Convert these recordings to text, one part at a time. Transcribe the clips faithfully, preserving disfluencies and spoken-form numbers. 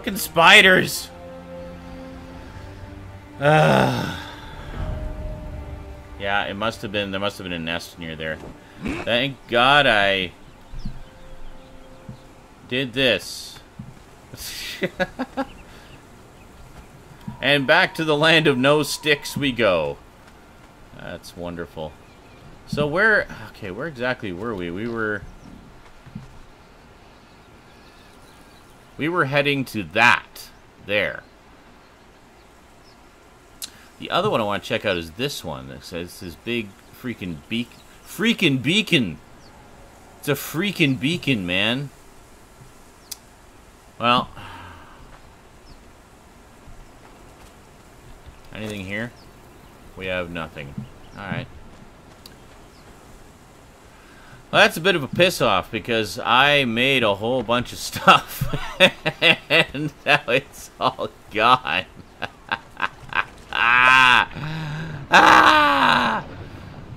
Fucking spiders. Uh, yeah, it must have been, there must have been a nest near there. Thank God I did this. And back to the land of no sticks we go. That's wonderful. So where, okay, where exactly were we? We were, we were heading to that, there. The other one I want to check out is this one. That says this big freaking beacon. Freaking beacon! It's a freaking beacon, man. Well. Anything here? We have nothing. Alright. Well, that's a bit of a piss off because I made a whole bunch of stuff. And now it's all gone. Ah! Ah!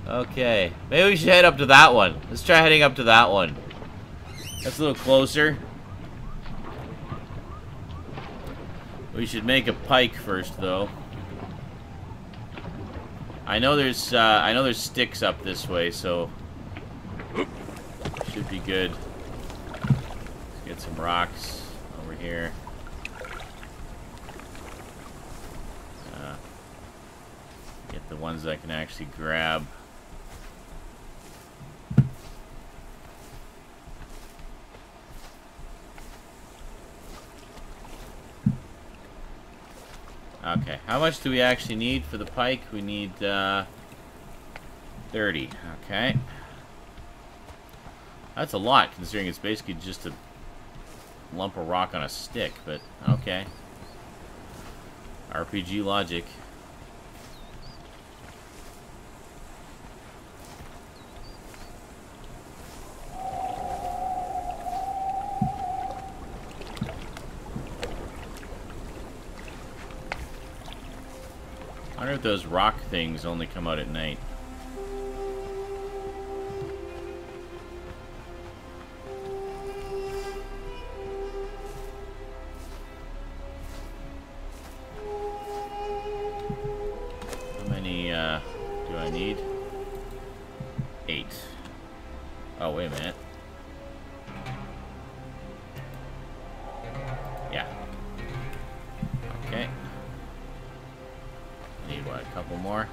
Okay. Maybe we should head up to that one. Let's try heading up to that one. That's a little closer. We should make a pike first, though. I know there's, uh, I know there's sticks up this way, so... should be good. Let's get some rocks over here. Get the ones that I can actually grab. Okay, how much do we actually need for the pike? We need uh, thirty. Okay. That's a lot considering it's basically just a lump of rock on a stick, but okay. R P G logic. I wonder if those rock things only come out at night. How many uh, do I need? Eight. Oh, wait a minute. Yeah. Okay. Need, what, a couple more?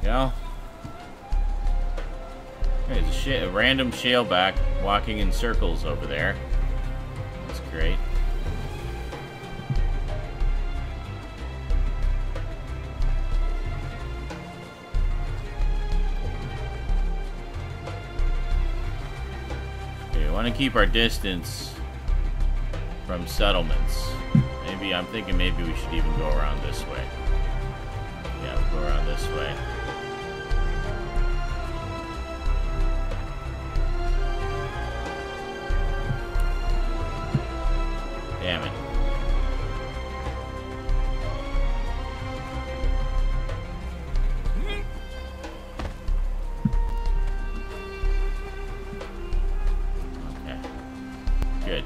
There we go. There's a, sh a random shaleback walking in circles over there. That's great. Want to keep our distance from settlements. Maybe, I'm thinking maybe we should even go around this way. Yeah, we'll go around this way. Damn it. Good.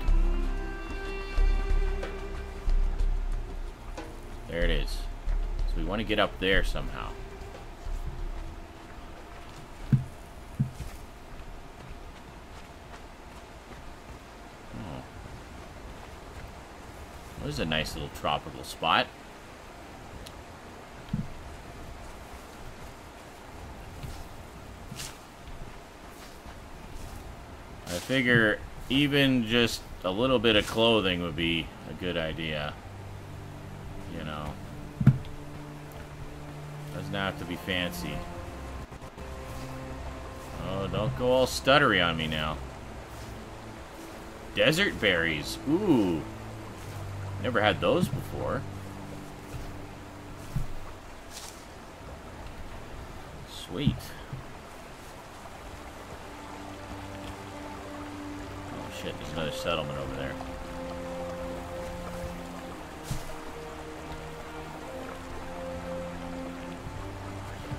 There it is. So we want to get up there somehow. Oh. Well, this is a nice little tropical spot. I figure... even just a little bit of clothing would be a good idea. You know. Doesn't have to be fancy. Oh, don't go all stuttery on me now. Desert berries. Ooh. Never had those before. Sweet. shit, there's another settlement over there.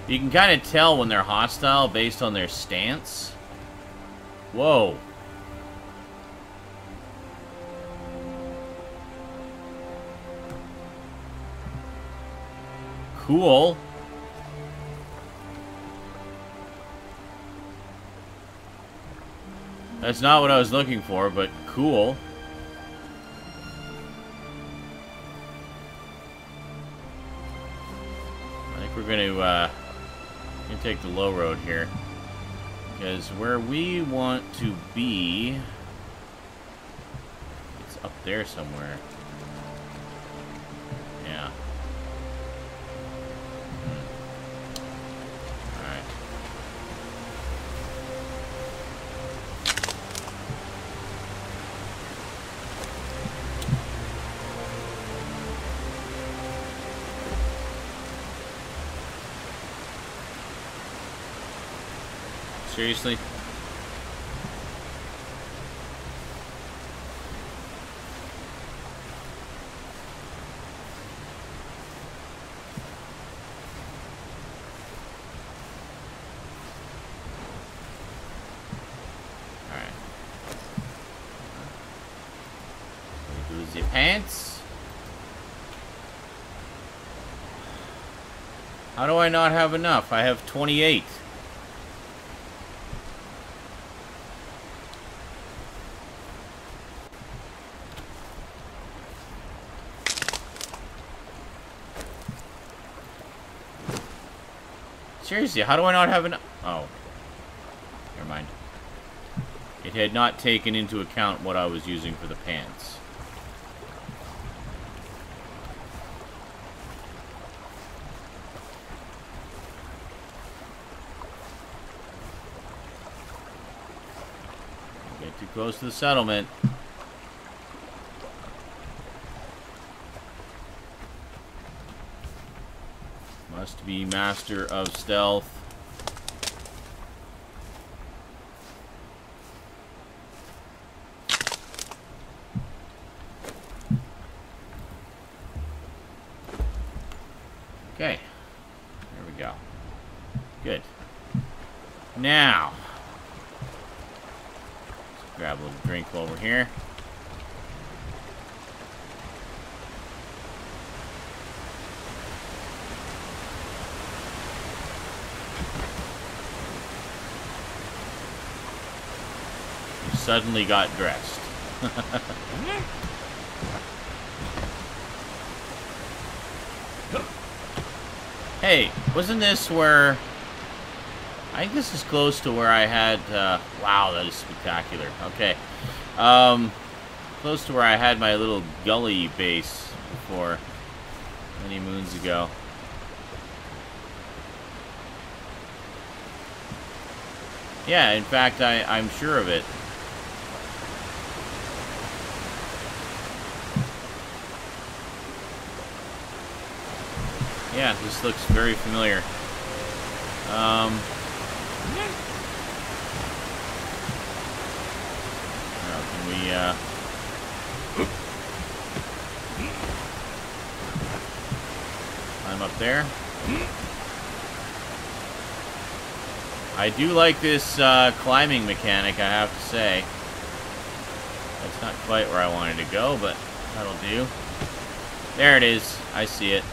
You can kind of tell when they're hostile based on their stance. Whoa. Cool. That's not what I was looking for, but cool. I think we're going to uh, gonna take the low road here. Because where we want to be... It's up there somewhere. Yeah. Seriously? All right. Lose your pants. How do I not have enough? I have twenty-eight. Seriously, how do I not have an... Oh. Never mind. It had not taken into account what I was using for the pants. Don't get too close to the settlement. Must be master of stealth. Okay. There we go. Good. Now. Let's grab a little drink over here. Suddenly got dressed. Hey, wasn't this where... I think this is close to where I had... Uh, wow, that is spectacular. Okay. Um, close to where I had my little gully base before, many moons ago. Yeah, in fact, I, I'm sure of it. Yeah, this looks very familiar. Um, can we, uh... climb up there? I do like this uh, climbing mechanic, I have to say. That's not quite where I wanted to go, but that'll do. There it is. I see it.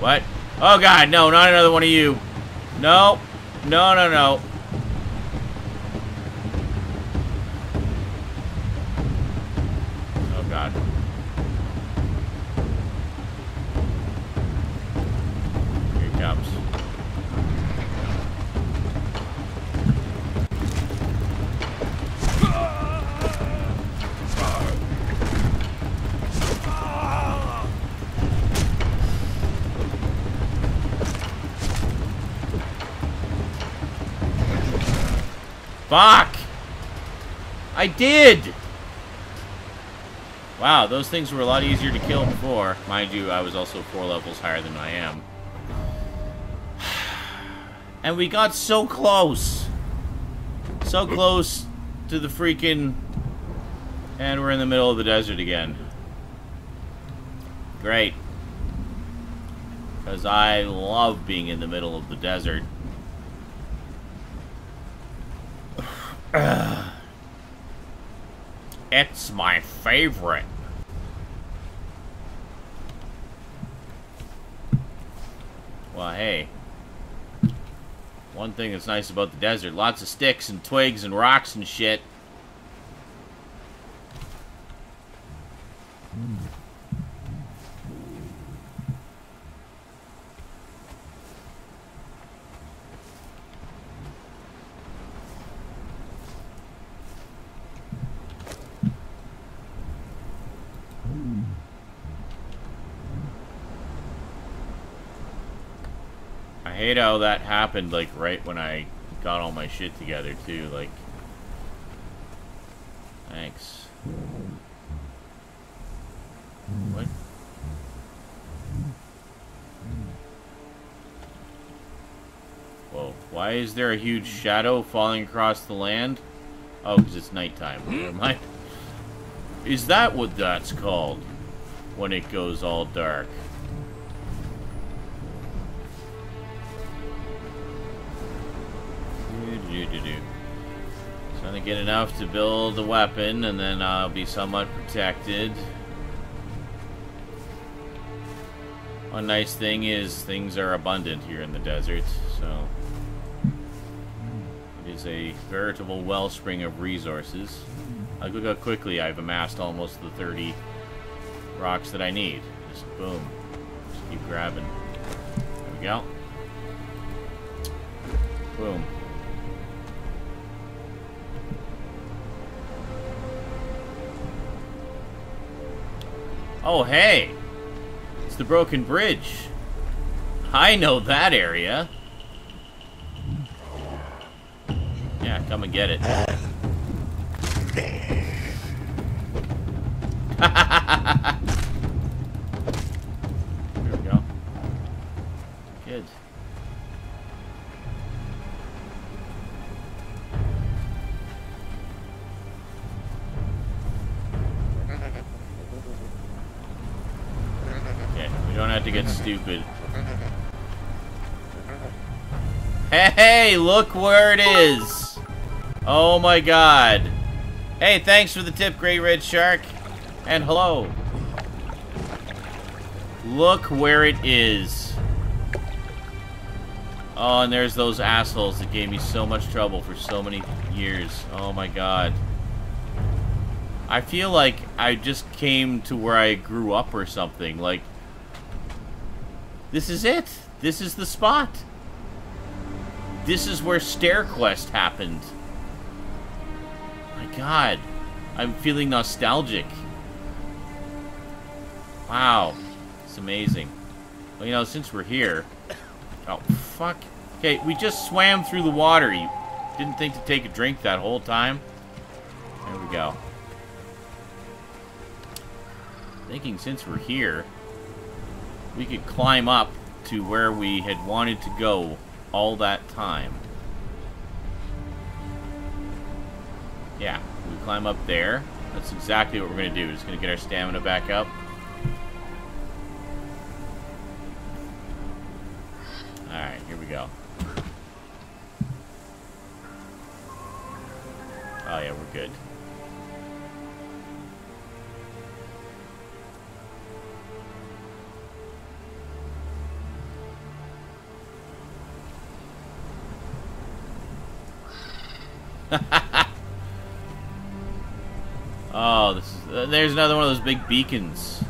What? Oh god, no, not another one of you. No. No, no, no. Oh god. Here he comes. Fuck! I did! Wow, those things were a lot easier to kill before. Mind you, I was also four levels higher than I am. And we got so close. So close to the freaking... And we're in the middle of the desert again. Great. Because I love being in the middle of the desert. It's my favorite. Well, hey. One thing that's nice about the desert, lots of sticks and twigs and rocks and shit. I hate how that happened, like, right when I got all my shit together, too, like... Thanks. What? Whoa. Why is there a huge shadow falling across the land? Oh, because it's nighttime. Where am I? Is that what that's called? When it goes all dark. Trying to get enough to build a weapon, and then I'll be somewhat protected. One nice thing is things are abundant here in the desert, so it is a veritable wellspring of resources. Like, look how quickly I've amassed almost the thirty rocks that I need. Just boom, just keep grabbing. There we go. Boom. Oh, hey! It's the Broken Bridge. I know that area. Yeah, come and get it. There we go. Good. To get stupid. Hey, look where it is. Oh my god. Hey, thanks for the tip, Great Red Shark. And hello. Look where it is. Oh, and there's those assholes that gave me so much trouble for so many years. Oh my god. I feel like I just came to where I grew up or something. Like, this is it. This is the spot. This is where StairQuest happened. My god. I'm feeling nostalgic. Wow. It's amazing. Well, you know, since we're here... Oh, fuck. Okay, we just swam through the water. You didn't think to take a drink that whole time? There we go. Thinking since we're here... we could climb up to where we had wanted to go all that time. Yeah, we climb up there. That's exactly what we're going to do. We're just going to get our stamina back up. Alright, here we go. Oh yeah, we're good. Oh, this is, uh, there's another one of those big beacons.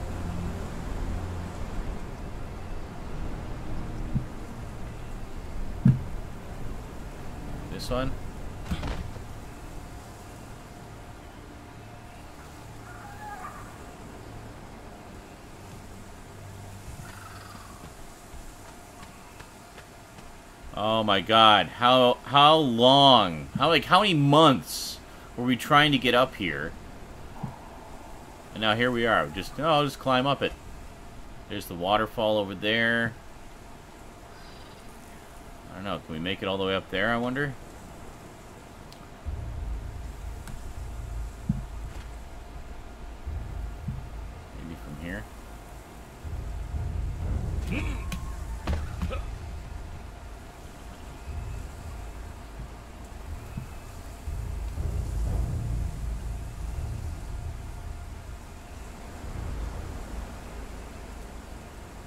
This one? Oh my god, how how long? How like how many months were we trying to get up here? And now here we are. Just oh, I'll just climb up it. There's the waterfall over there. don't know. Can we make it all the way up there, I wonder? Maybe from here.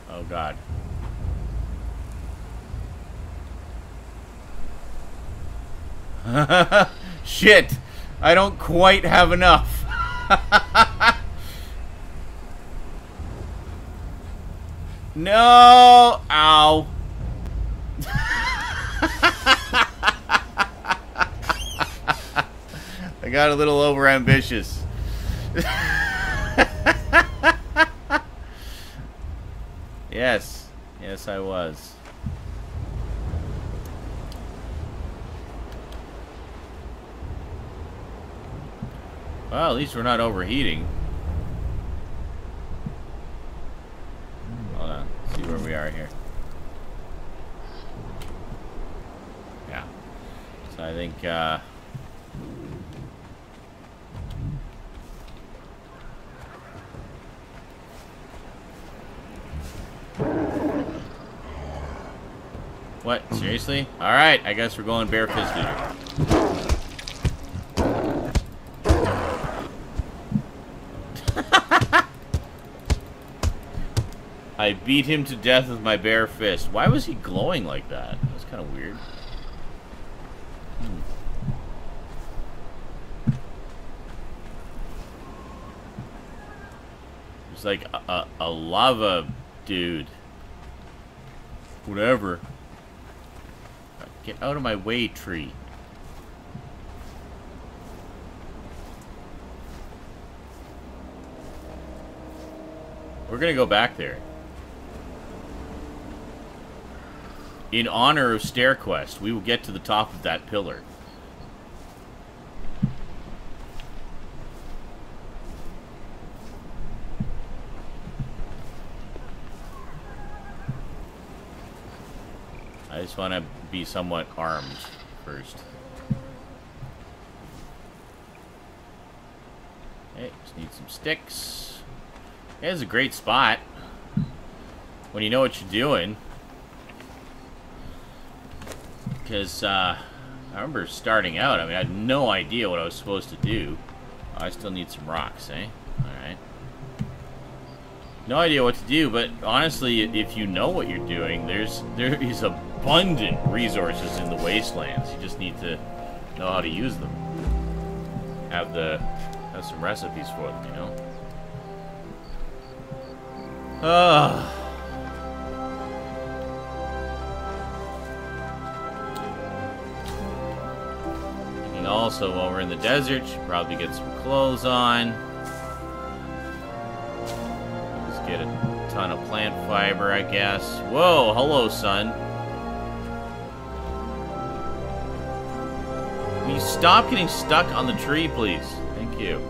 Oh, God. Shit, I don't quite have enough. No, ow. I got a little overambitious. Yes, yes I was. Well, at least we're not overheating. Hold on, see where we are here. Yeah. So I think, uh... what? Seriously? Alright, I guess we're going bare-fisted here. I beat him to death with my bare fist. Why was he glowing like that? That was kind of weird. Hmm. It's like a, a, a lava dude. Whatever. Get out of my way, tree. We're gonna go back there. In honor of StairQuest, we will get to the top of that pillar. I just want to be somewhat armed first. Okay, just need some sticks. Yeah, this is a great spot. When you know what you're doing. Because, uh, I remember starting out, I mean, I had no idea what I was supposed to do. Oh, I still need some rocks, eh? Alright. No idea what to do, but honestly, if you know what you're doing, there's there is abundant resources in the wastelands. You just need to know how to use them. Have the, have some recipes for them, you know? Ugh. Also, while we're in the desert, should probably get some clothes on. Just get a ton of plant fiber, I guess. Whoa, hello, sun. Will you stop getting stuck on the tree, please? Thank you.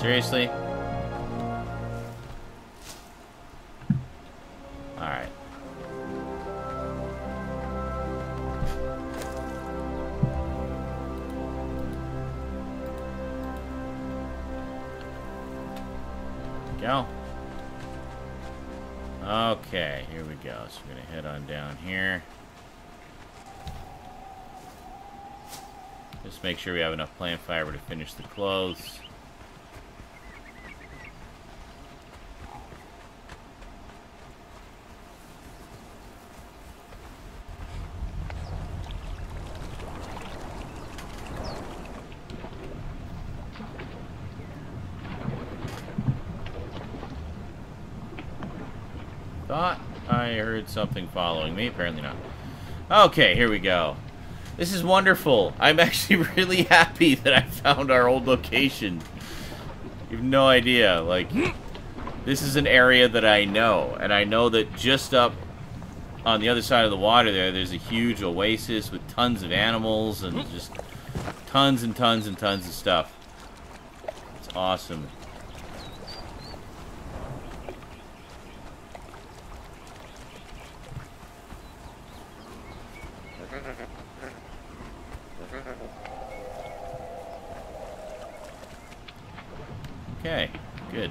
Seriously? Alright. Go. Okay, here we go. So we're gonna head on down here. Just make sure we have enough plant fiber to finish the clothes. Thought I heard something following me. Apparently not. Okay, here we go. This is wonderful. I'm actually really happy that I found our old location. You have no idea. Like, This is an area that I know, and I know that just up on the other side of the water there, there's a huge oasis with tons of animals and just tons and tons and tons of stuff. It's awesome. Okay, good.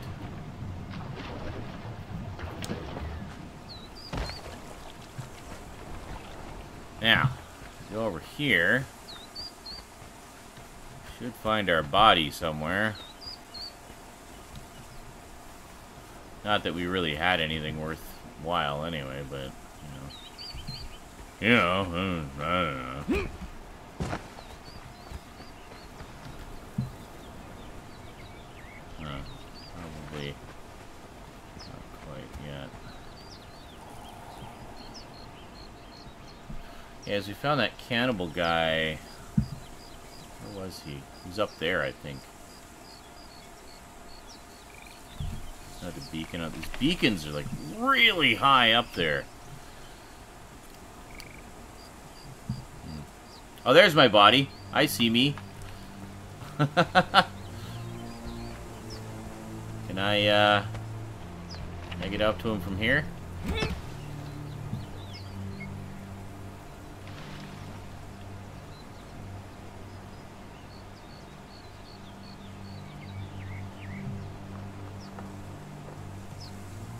Now, go over here. Should find our body somewhere. Not that we really had anything worthwhile anyway, but, you know. You know, I don't know. As we found that cannibal guy, where was he? He's up there, I think. Another beacon up. These beacons are like really high up there. Hmm. Oh, there's my body. I see me. Can I, uh, can I get up to him from here?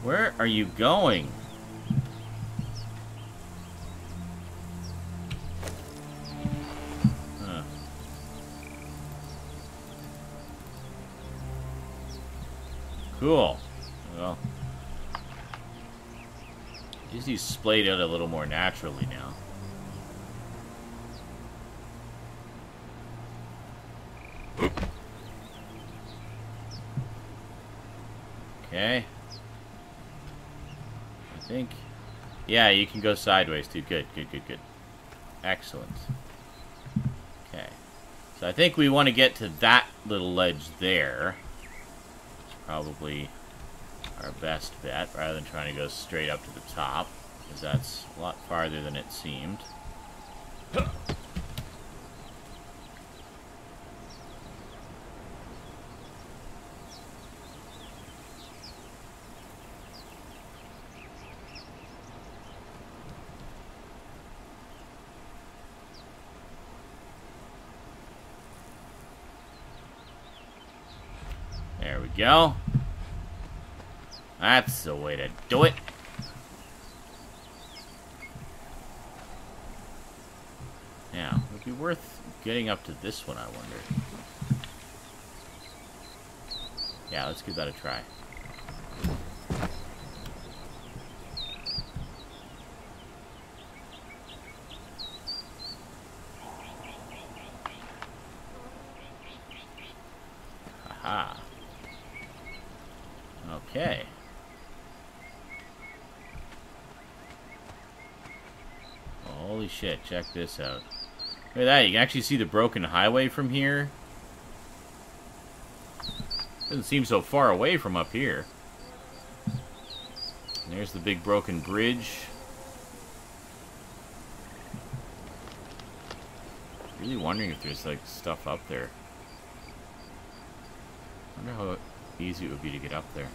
Where are you going? Huh. Cool. Well, just he's splayed out a little more naturally now. Okay. Think. Yeah, you can go sideways too. Good, good, good, good. Excellent. Okay. So I think we want to get to that little ledge there. It's probably our best bet, rather than trying to go straight up to the top, because that's a lot farther than it seemed. Go. That's the way to do it. Now, it would be worth getting up to this one, I wonder. Yeah, let's give that a try. Haha. Okay. Holy shit, check this out. Look at that, you can actually see the broken highway from here. Doesn't seem so far away from up here. And there's the big broken bridge. Really wondering if there's like stuff up there. I wonder how easy it would be to get up there.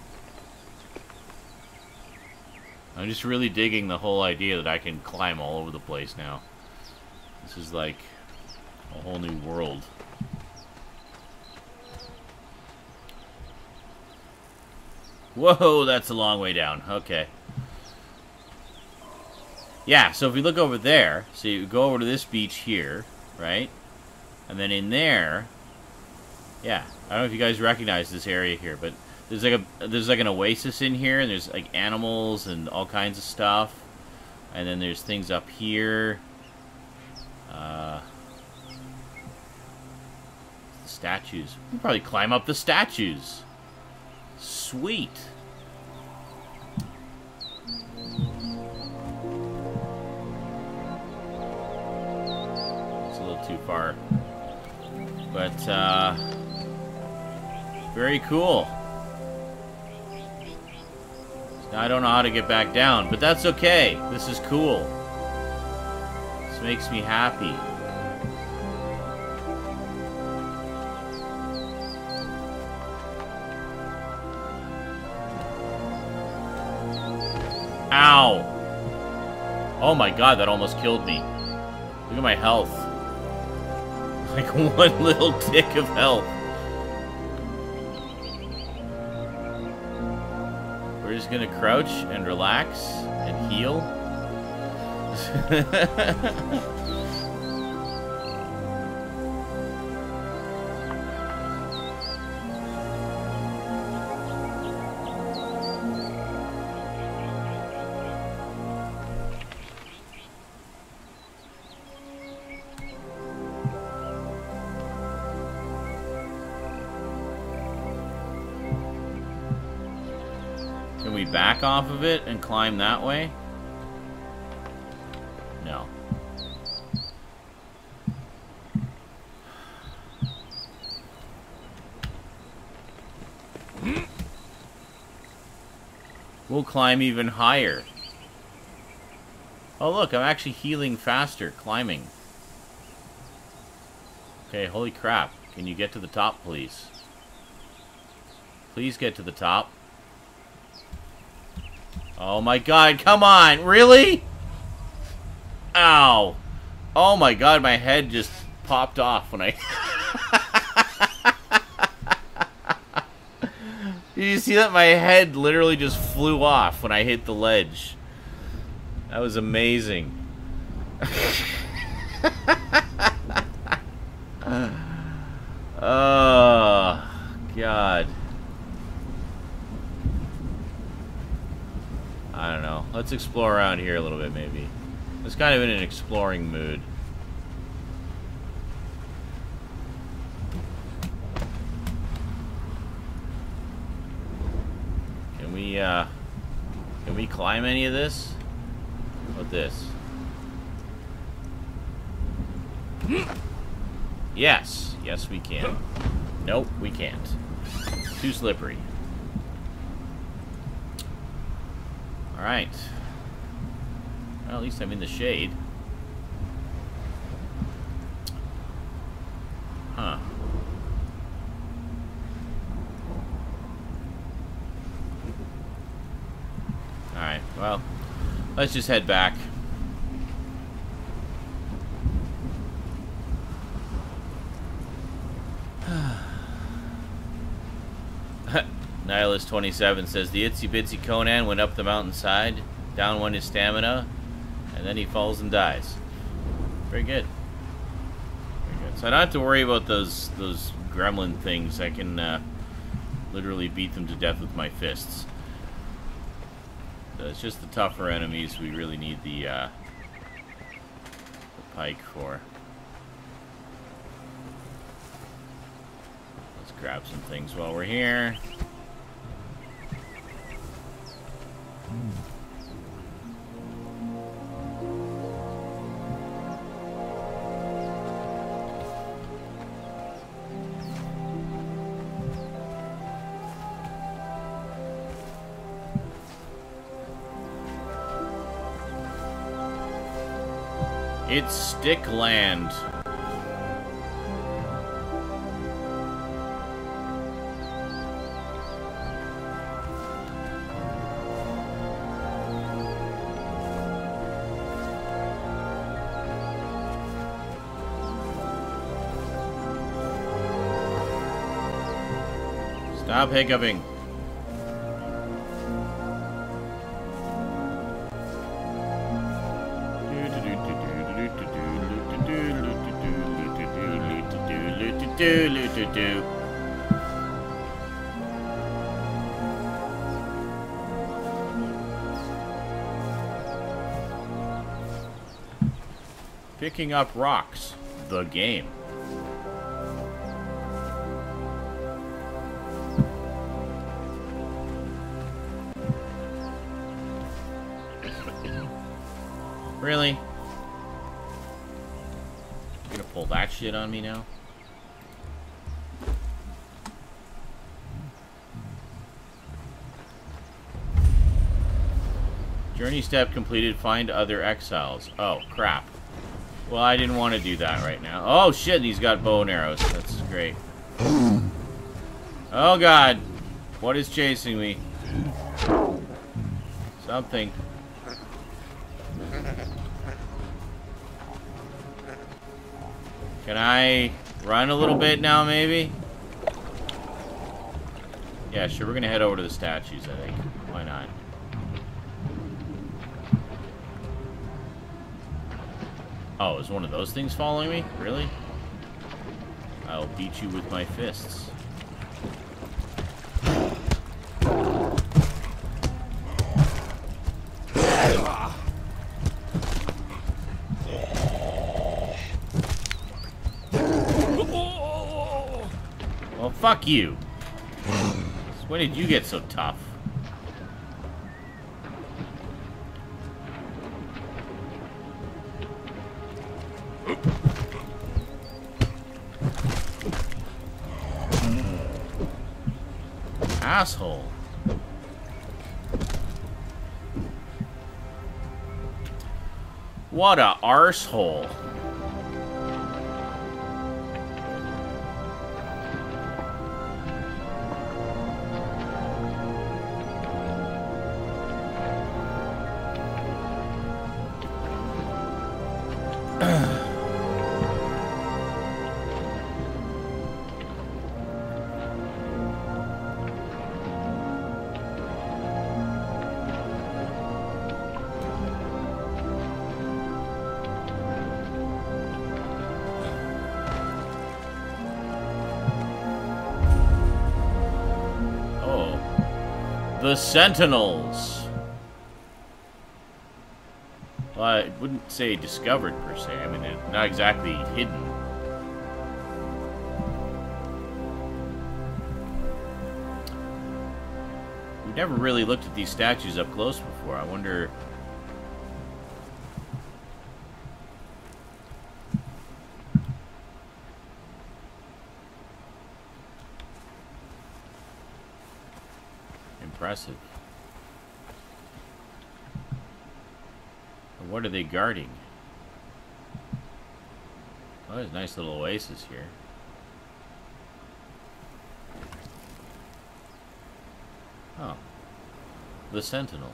I'm just really digging the whole idea that I can climb all over the place now. This is like a whole new world. Whoa, that's a long way down. Okay. Yeah, so if we look over there, so you go over to this beach here, right? And then in there, yeah, I don't know if you guys recognize this area here, but there's like a there's like an oasis in here, and there's like animals and all kinds of stuff, and then there's things up here. Uh, statues. We can probably climb up the statues. Sweet. It's a little too far, but. Uh, Very cool. I don't know how to get back down, but that's okay. This is cool. This makes me happy. Ow! Oh my god, that almost killed me. Look at my health. Like one little tick of health. We're just gonna crouch and relax and heal. Can we back off of it and climb that way? No. We'll climb even higher. Oh look, I'm actually healing faster, climbing. Okay, holy crap. Can you get to the top, please? Please get to the top. Oh my god, come on! Really? Ow! Oh my god, my head just popped off when I... Did you see that? My head literally just flew off when I hit the ledge. That was amazing. Oh, god. I don't know. Let's explore around here a little bit, maybe. It's kind of in an exploring mood. Can we, uh... Can we climb any of this? What this? Yes. Yes, we can. Nope, we can't. Too slippery. Alright. Well, at least I'm in the shade. Huh. Alright, well, let's just head back. Nihilus twenty-seven says, the Itsy Bitsy Conan went up the mountainside, down went his stamina, and then he falls and dies. Very good. Very good. So I don't have to worry about those those gremlin things. I can uh, literally beat them to death with my fists. So it's just the tougher enemies we really need the, uh, the pike for. Let's grab some things while we're here. It's Stick Land. Stop hiccuping. Do, do, do, do. Picking up rocks, the game. Really? You're gonna pull that shit on me now? Journey step completed. Find other exiles. Oh, crap. Well, I didn't want to do that right now. Oh, shit, he's got bow and arrows. That's great. Oh, God. What is chasing me? Something. Can I run a little bit now, maybe? Yeah, sure, we're gonna head over to the statues, I think. Why not? Oh, is one of those things following me? Really? I'll beat you with my fists. Well, fuck you. When did you get so tough? Asshole. What a arsehole. The Sentinels. Well, I wouldn't say discovered per se. I mean, they're not exactly hidden. We've never really looked at these statues up close before. I wonder. Impressive. And what are they guarding? Well, there's a nice little oasis here. Oh. The Sentinels.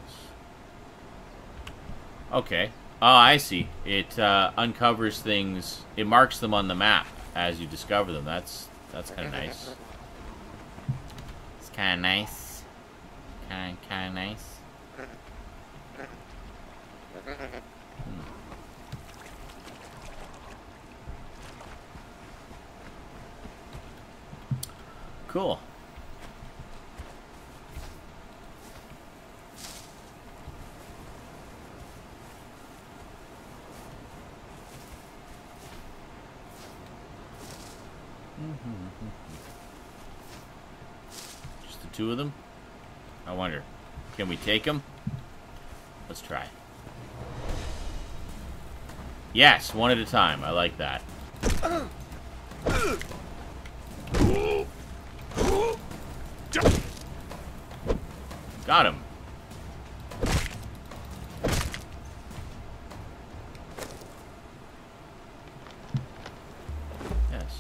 Okay. Oh, I see. It uh, uncovers things. It marks them on the map as you discover them. That's, that's kind of nice. It's kind of nice. Kind of, kind of nice. Hmm. Cool. Just the two of them? I wonder, can we take him? Let's try. Yes, one at a time. I like that. Got him. Yes.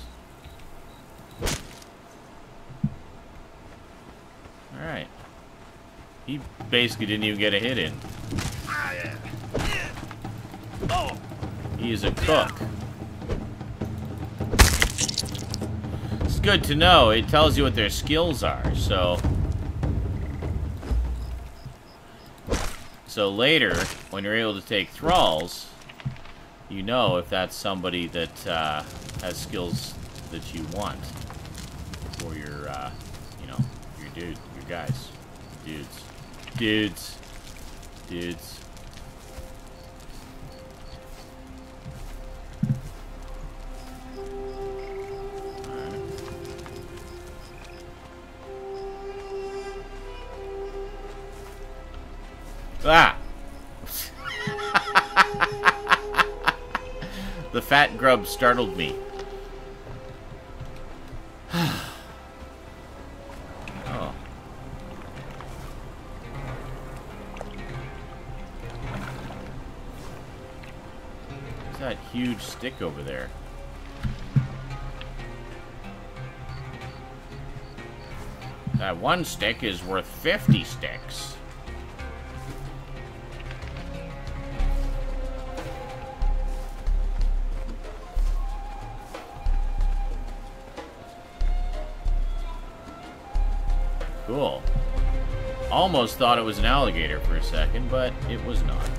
All right. He basically didn't even get a hit in. He is a cook. It's good to know. It tells you what their skills are, so... So later, when you're able to take thralls, you know if that's somebody that uh, has skills that you want for your, uh, you know, your dude, your guys. Dudes. Dudes. Dudes. Alright. Ah! The fat grub startled me. huge stick over there. That one stick is worth fifty sticks. Cool. Almost thought it was an alligator for a second, but it was not.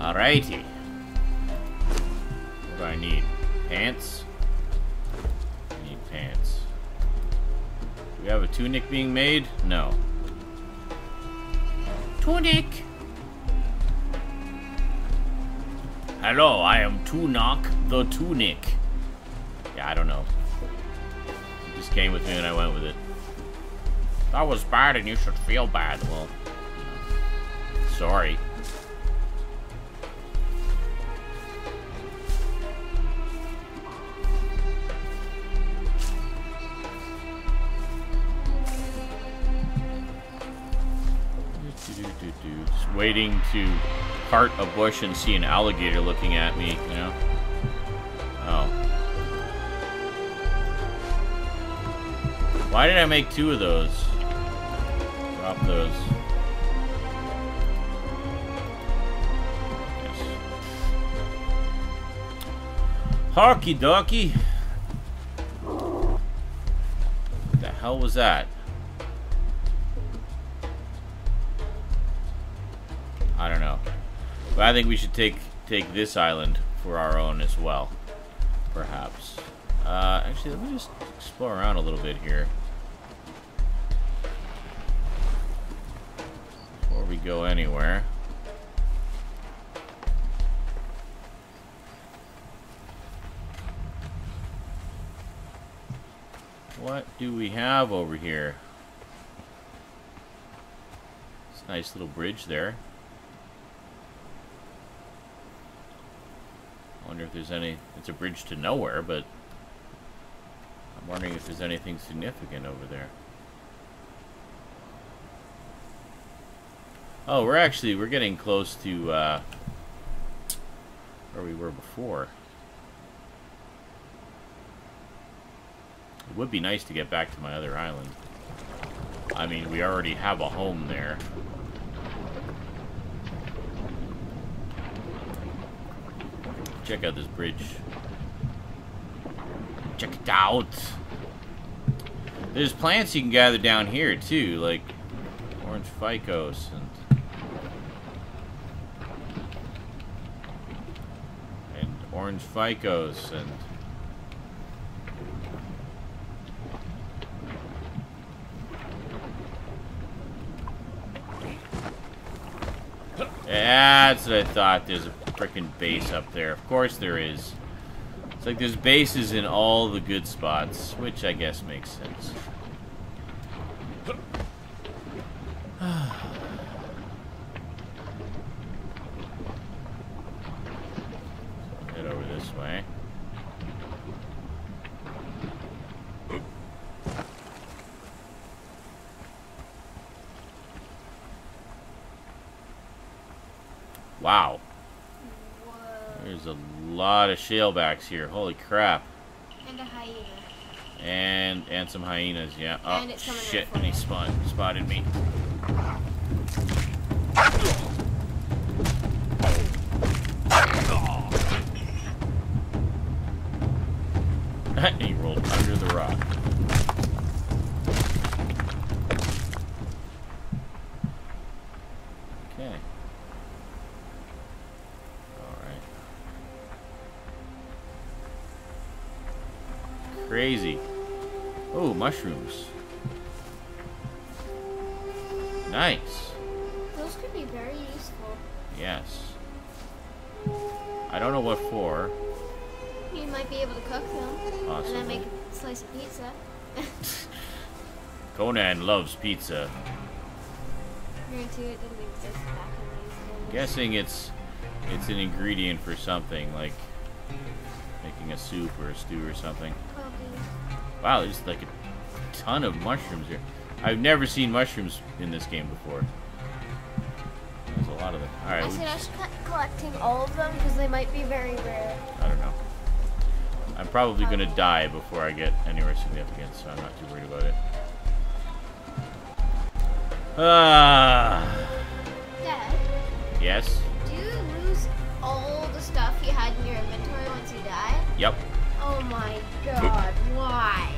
Alrighty. What do I need? Pants? I need pants. Do we have a tunic being made? No. Tunic! Hello, I am Tunak the Tunic. Yeah, I don't know. It just came with me and I went with it. That was bad and you should feel bad. Well, sorry. Waiting to part a bush and see an alligator looking at me, you know? Oh. Why did I make two of those? Drop those. Yes. Harky dokie. What the hell was that? I don't know. But I think we should take take this island for our own as well. Perhaps. Uh, actually, let me just explore around a little bit here. Before we go anywhere. What do we have over here? It's a nice little bridge there. I wonder if there's any... It's a bridge to nowhere, but I'm wondering if there's anything significant over there. Oh, we're actually... We're getting close to uh, where we were before. It would be nice to get back to my other island. I mean, we already have a home there. Check out this bridge. Check it out. There's plants you can gather down here too, like orange ficus and and orange ficus and yeah, that's what I thought. There's a frickin' base up there. Of course there is. It's like there's bases in all the good spots, which I guess makes sense. Head over this way. Wow. There's a lot of shalebacks here. Holy crap. And a hyena. And and some hyenas, yeah. Oh, and shit. And he spun, spotted me. He rolled under the rock. Okay. crazy. Oh, mushrooms. Nice. Those could be very useful. Yes. I don't know what for. You might be able to cook them. Awesome. And then make a slice of pizza. Conan loves pizza. I'm guessing it's it's an ingredient for something, like making a soup or a stew or something. Probably. Wow, there's like a ton of mushrooms here. I've never seen mushrooms in this game before. There's a lot of them. All right. I suggest collecting all of them because they might be very rare. I don't know. I'm probably gonna die before I get anywhere significant, so I'm not too worried about it. Ah. Uh, Dad? Yes? Do you lose all the stuff you had in your inventory once you die? Yep. Oh my god, why?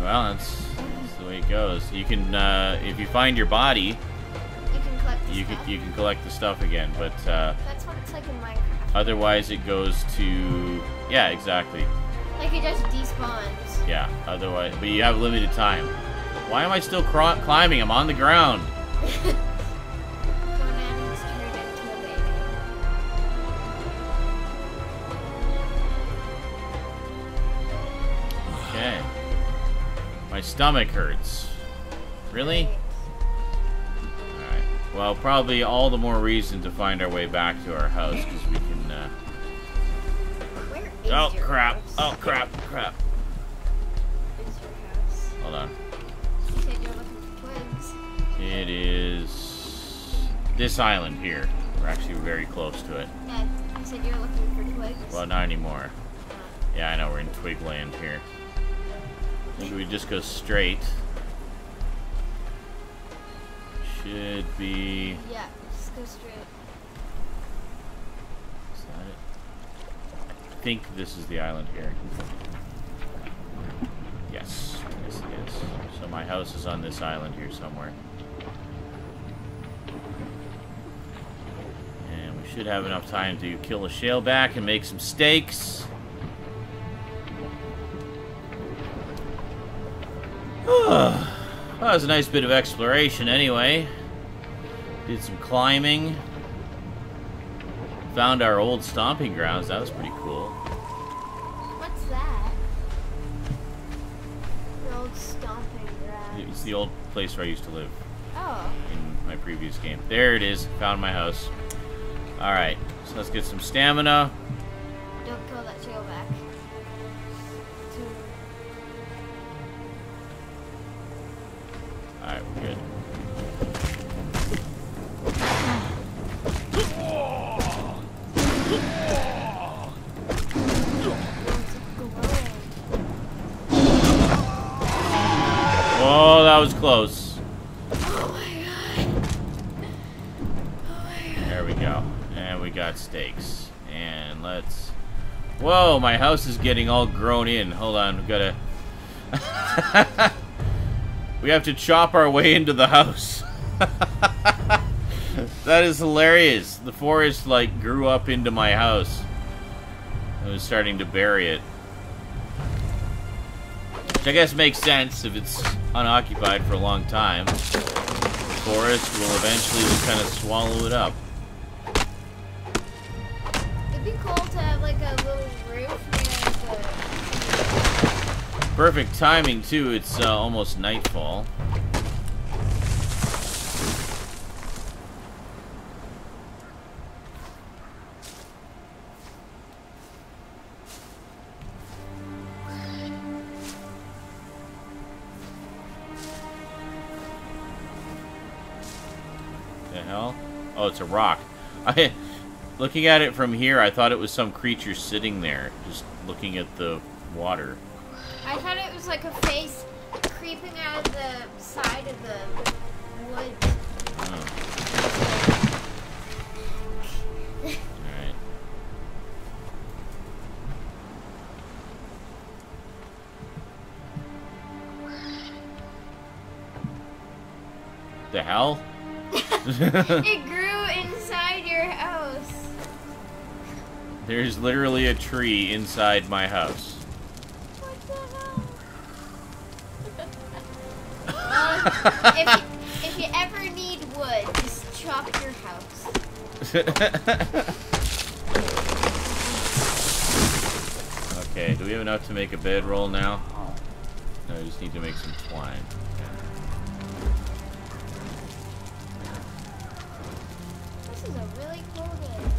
Well, that's, that's the way it goes. You can, uh, if you find your body, you can collect the you stuff. Can, you can collect the stuff again, but, uh... That's what it's like in Minecraft. Otherwise it goes to... Yeah, exactly. Like it just despawns. Yeah, otherwise... But you have limited time. Why am I still cr climbing? I'm on the ground. Conan was turned into a baby. Okay. My stomach hurts. Really? Alright. Well, probably all the more reason to find our way back to our house, because we can, uh... Where is oh, your crap. House? Oh, crap. Crap. Where is your house? Hold on. It is this island here. We're actually very close to it. Yeah, I said you were looking for twigs. Well, not anymore. Yeah, I know, we're in twig land here. Maybe we just go straight. Should be... Yeah, just go straight. Is that it? I think this is the island here. Yes, yes it is. So my house is on this island here somewhere. And we should have enough time to kill a shale back and make some steaks. Well, that was a nice bit of exploration anyway. Did some climbing. Found our old stomping grounds. That was pretty cool. What's that? The old stomping grounds. It's the old place where I used to live. Oh. In my previous game. There it is. Found my house. Alright, so let's get some stamina. Don't kill that shale back. Alright, we're good. Oh, that was close. Oh my god. Oh my god. There we go. And we got steaks. And let's... Whoa, my house is getting all grown in. Hold on, we've got to... We have to chop our way into the house. That is hilarious. The forest, like, grew up into my house. I was starting to bury it. Which I guess makes sense if it's unoccupied for a long time. The forest will eventually just kind of swallow it up. It'd be cool to have, like, a little roof near the... Perfect timing, too. It's uh, almost nightfall. The hell? Oh, it's a rock. I, looking at it from here, I thought it was some creature sitting there, just looking at the water. I thought it was like a face creeping out of the side of the wood. Oh. Alright. The hell? It grew inside your house. There's literally a tree inside my house. What the hell? um, if, you, if you ever need wood, just chop your house. Okay, do we have enough to make a bedroll now? No, I just need to make some twine. This is a really cool game.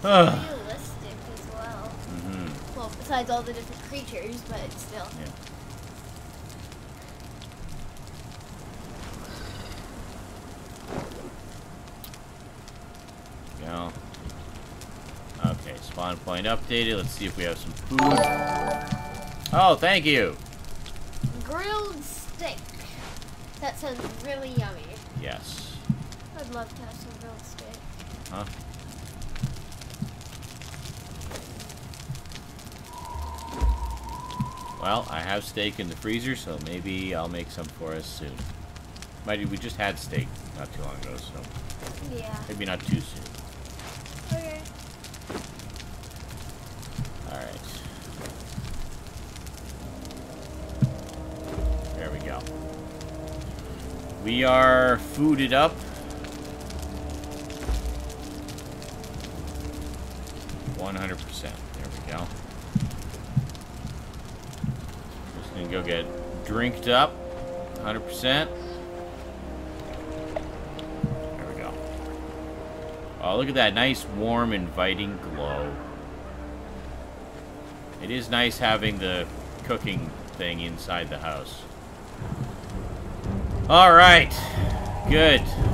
It's realistic as well. Mm-hmm. Well, besides all the different creatures, but still. Yeah. Spawn point updated. Let's see if we have some food. Oh, thank you. Grilled steak. That sounds really yummy. Yes. I'd love to have some grilled steak. Huh? Well, I have steak in the freezer, so maybe I'll make some for us soon. Mighty, we just had steak not too long ago, so yeah. Maybe not too soon. Okay. Alright. There we go. We are fooded up. one hundred percent. There we go. Just gonna go get drinked up. one hundred percent. There we go. Oh, look at that nice, warm, inviting glow. It is nice having the cooking thing inside the house. All right, good.